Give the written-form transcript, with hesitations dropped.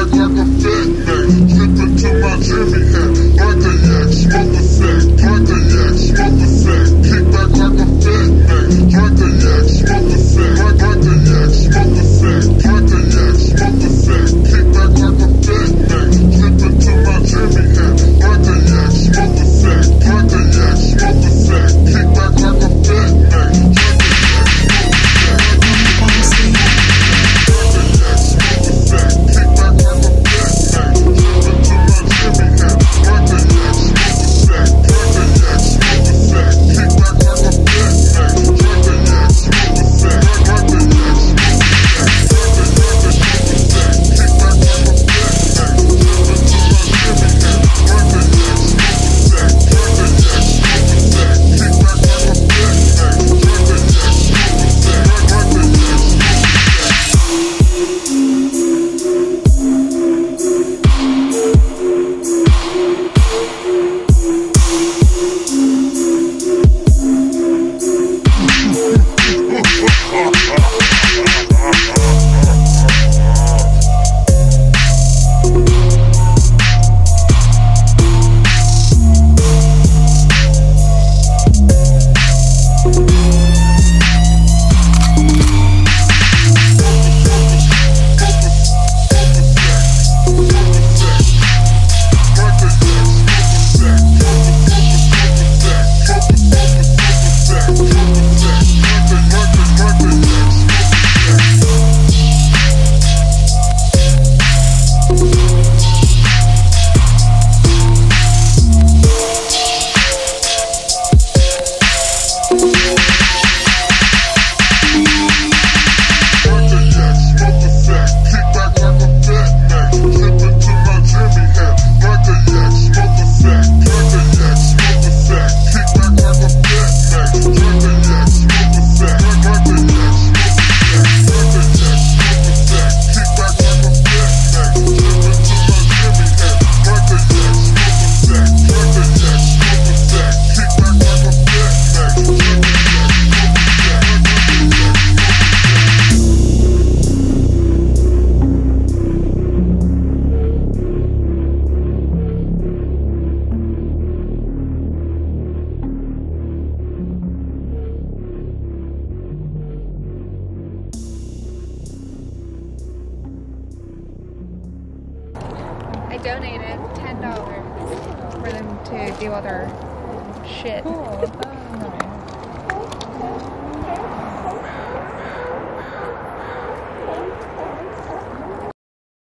bag like a fat neck. Drippin' to my Jimmy hat. Bike a yak, smoke a sack. Bike a yak, smoke a sack. Kick back like a fat neck. Bike a yak, smoke a sack. Bike a yak, smoke a sack. Bike a yak, smoke a sack. Kick back like a fat neck. Drippin' to my Jimmy hat. Bike a yak, smoke a sack. Bike a yak, smoke a sack. Kick back like a fat neck. Donated $10 for them to deal with our shit. Cool.